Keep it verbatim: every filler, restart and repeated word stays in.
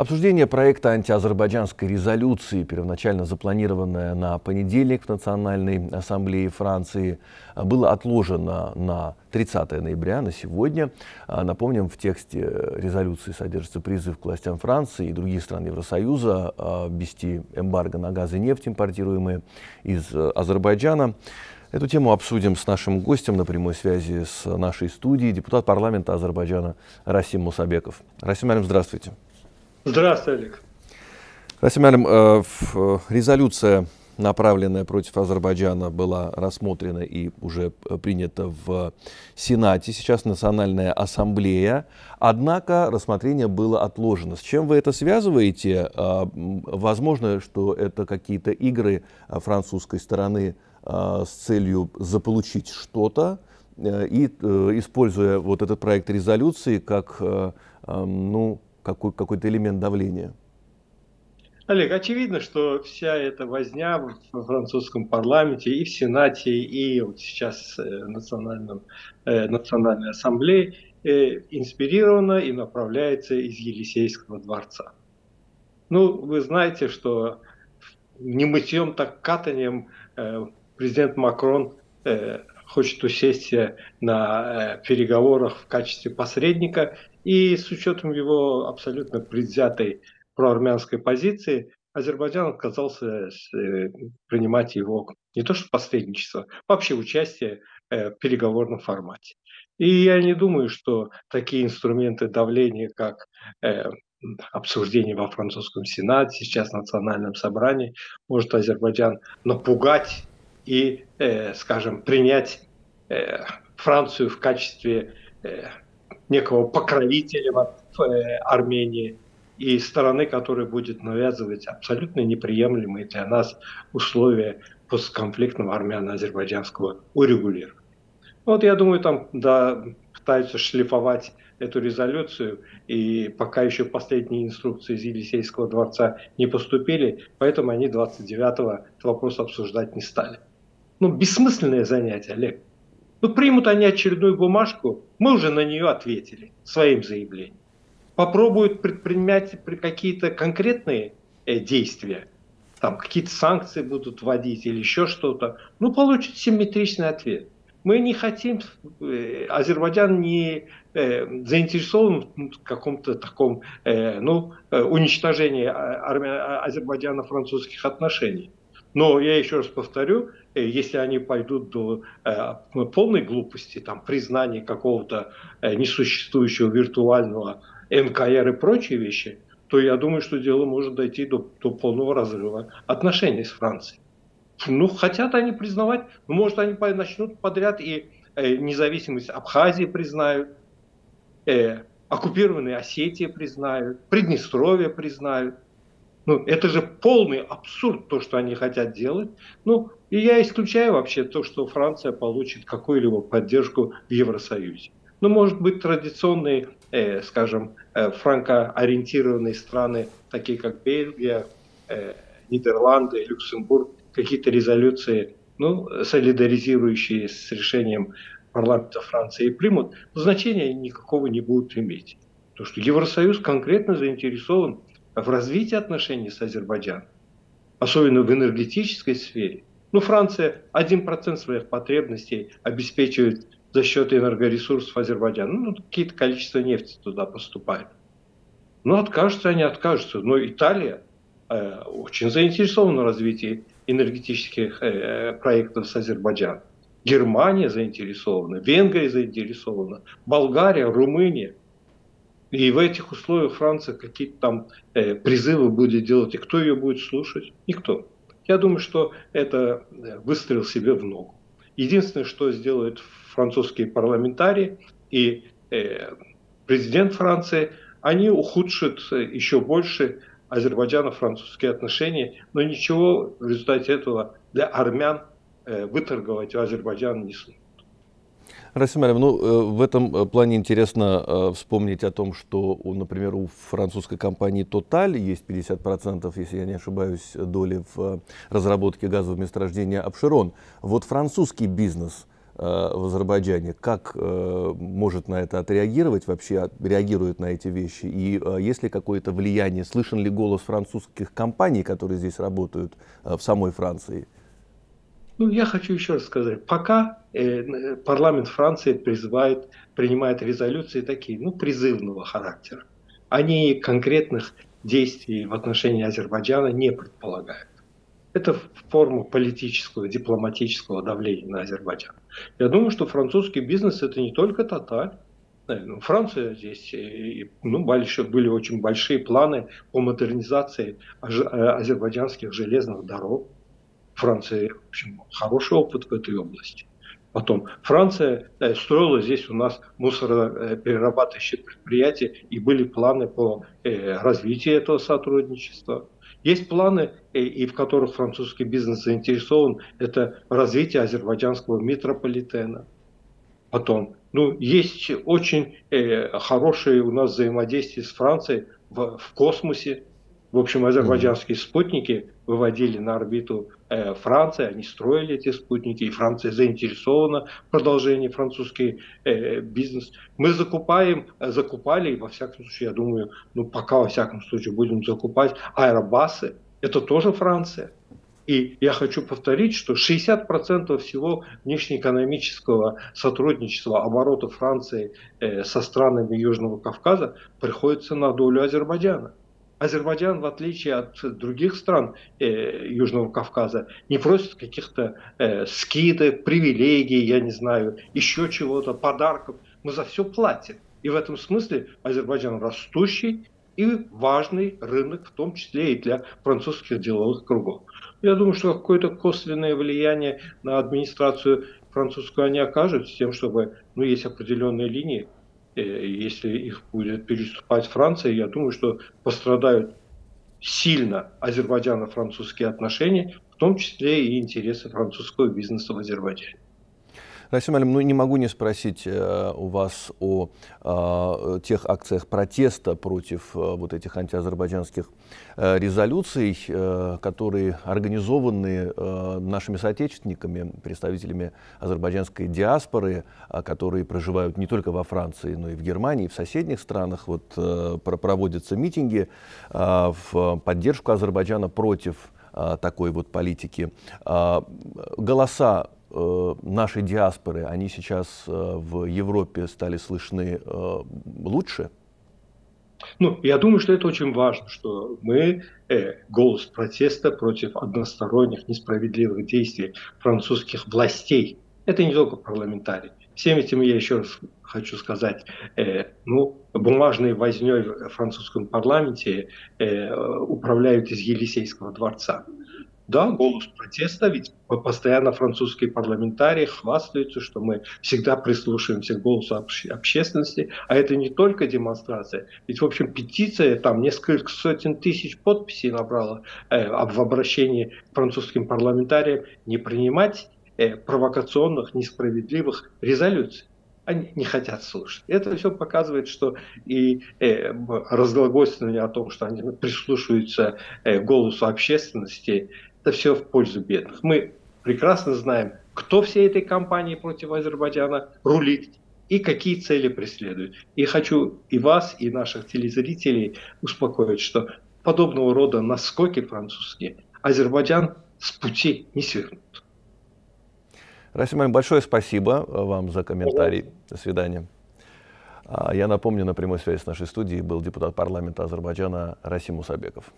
Обсуждение проекта антиазербайджанской резолюции, первоначально запланированное на понедельник в Национальной ассамблее Франции, было отложено на тридцатое ноября, на сегодня. Напомним, в тексте резолюции содержится призыв к властям Франции и других стран Евросоюза ввести эмбарго на газ и нефть, импортируемые из Азербайджана. Эту тему обсудим с нашим гостем на прямой связи с нашей студией, депутат парламента Азербайджана Расим Мусабеков. Расим Алим, здравствуйте. Здравствуй, Олег. Расим Алим, резолюция, направленная против Азербайджана, была рассмотрена и уже принята в Сенате, сейчас Национальная ассамблея, однако рассмотрение было отложено. С чем вы это связываете? Возможно, что это какие-то игры французской стороны с целью заполучить что-то и, используя вот этот проект резолюции как ну, какой, какой-то элемент давления? Олег, очевидно, что вся эта возня в французском парламенте и в Сенате, и вот сейчас в национальном, Национальной ассамблее инспирирована и направляется из Елисейского дворца. Ну, вы знаете, что не мытьем, так катанием президент Макрон хочет усесть на переговорах в качестве посредника, и с учетом его абсолютно предвзятой проармянской позиции Азербайджан отказался принимать его не то что посредничество, а вообще участие в переговорном формате. И я не думаю, что такие инструменты давления, как обсуждение во французском Сенате, сейчас в национальном собрании, может Азербайджан напугать и, э, скажем, принять э, Францию в качестве э, некого покровителя в, э, Армении и стороны, которая будет навязывать абсолютно неприемлемые для нас условия постконфликтного армяно-азербайджанского урегулирования. Вот я думаю, там да, пытаются шлифовать эту резолюцию, и пока еще последние инструкции из Елисейского дворца не поступили, поэтому они двадцать девятого этот вопрос обсуждать не стали. Ну, бессмысленное занятие, Олег. Ну, примут они очередную бумажку, мы уже на нее ответили своим заявлением. Попробуют предпринимать какие-то конкретные действия, там какие-то санкции будут вводить или еще что-то, ну, получат симметричный ответ. Мы не хотим, Азербайджан не заинтересован в каком-то таком ну, уничтожении азербайджано-французских отношений. Но я еще раз повторю, если они пойдут до полной глупости, там, признания какого-то несуществующего виртуального эн ка эр и прочие вещи, то я думаю, что дело может дойти до, до полного разрыва отношений с Францией. Ну, хотят они признавать, ну, может, они начнут подряд и э, независимость Абхазии признают, э, оккупированные Осетии признают, Приднестровье признают. Ну, это же полный абсурд, то, что они хотят делать. Ну, и я исключаю вообще то, что Франция получит какую-либо поддержку в Евросоюзе. Ну, может быть, традиционные, э, скажем, э, франкоориентированные страны, такие как Бельгия, э, Нидерланды, Люксембург, какие-то резолюции, ну, солидаризирующие с решением парламента Франции, примут, но значения никакого не будут иметь. Потому что Евросоюз конкретно заинтересован в развитии отношений с Азербайджаном, особенно в энергетической сфере. Ну, Франция один процент своих потребностей обеспечивает за счет энергоресурсов Азербайджана. Ну, какие-то количество нефти туда поступает. Ну, откажутся они, откажутся. Но Италия э, очень заинтересована в развитии энергетических э, проектов с Азербайджаном. Германия заинтересована, Венгрия заинтересована, Болгария, Румыния. И в этих условиях Франция какие-то там э, призывы будет делать. И кто ее будет слушать? Никто. Я думаю, что это выстрел себе в ногу. Единственное, что сделают французские парламентарии и э, президент Франции, они ухудшат еще больше азербайджано-французские отношения, но ничего в результате этого для армян э, выторговать у Азербайджана не смогут. Расим Алим, ну, в этом плане интересно вспомнить о том, что, например, у французской компании «Тоталь» есть пятьдесят процентов, если я не ошибаюсь, доли в разработке газового месторождения «Абшерон». Вот французский бизнес в Азербайджане. Как может на это отреагировать, вообще реагирует на эти вещи? И есть ли какое-то влияние, слышен ли голос французских компаний, которые здесь работают, в самой Франции? Ну, я хочу еще раз сказать, пока э, парламент Франции призывает, принимает резолюции такие, ну, призывного характера. Они конкретных действий в отношении Азербайджана не предполагают. Это форма политического, дипломатического давления на Азербайджан. Я думаю, что французский бизнес – это не только Тоталь. Франция здесь, ну, были очень большие планы по модернизации азербайджанских железных дорог. Франция, в общем, хороший опыт в этой области. Потом Франция да, строила здесь у нас мусороперерабатывающие предприятия, и были планы по э, развитию этого сотрудничества. Есть планы, э, и в которых французский бизнес заинтересован, это развитие азербайджанского метрополитена. Потом, ну, есть очень э, хорошее у нас взаимодействие с Францией в, в космосе. В общем, азербайджанские спутники выводили на орбиту э, Франции, они строили эти спутники, и Франция заинтересована в продолжении французский э, бизнес. Мы закупаем, закупали, и во всяком случае, я думаю, ну пока во всяком случае будем закупать аэробасы, это тоже Франция. И я хочу повторить, что шестьдесят процентов всего внешнеэкономического сотрудничества, оборота Франции э, со странами Южного Кавказа приходится на долю Азербайджана. Азербайджан, в отличие от других стран э, Южного Кавказа, не просит каких-то э, скидок, привилегий, я не знаю, еще чего-то, подарков. Мы за все платим. И в этом смысле Азербайджан растущий и важный рынок, в том числе и для французских деловых кругов. Я думаю, что какое-то косвенное влияние на администрацию французскую они окажут, с тем, чтобы, ну, есть определенные линии. Если их будет переступать Франция, я думаю, что пострадают сильно азербайджано-французские отношения, в том числе и интересы французского бизнеса в Азербайджане. Расим, Алим, ну не могу не спросить э, у вас о э, тех акциях протеста против э, вот этих антиазербайджанских э, резолюций, э, которые организованы э, нашими соотечественниками, представителями азербайджанской диаспоры, э, которые проживают не только во Франции, но и в Германии, и в соседних странах. Вот э, проводятся митинги э, в поддержку Азербайджана против э, такой вот политики. Э, голоса нашей диаспоры, они сейчас в Европе стали слышны лучше? Ну, я думаю, что это очень важно, что мы э, голос протеста против односторонних несправедливых действий французских властей. Это не только парламентарии. Всем этим я еще раз хочу сказать, э, ну, бумажной вознёй в французском парламенте э, управляют из Елисейского дворца. Да, голос протеста, ведь постоянно французские парламентарии хвастаются, что мы всегда прислушиваемся к голосу обще общественности, а это не только демонстрация. Ведь, в общем, петиция, там несколько сотен тысяч подписей набрала э, в обращении к французским парламентариям не принимать э, провокационных, несправедливых резолюций. Они не хотят слушать. Это все показывает, что и э, разглагольствование о том, что они прислушиваются э, голосу общественности, это все в пользу бедных. Мы прекрасно знаем, кто всей этой кампании против Азербайджана рулит и какие цели преследует. И хочу и вас, и наших телезрителей успокоить, что подобного рода наскоки французские Азербайджан с пути не свернут. Расим, большое спасибо вам за комментарий. До свидания. Я напомню, на прямой связи с нашей студией был депутат парламента Азербайджана Расим Мусабеков.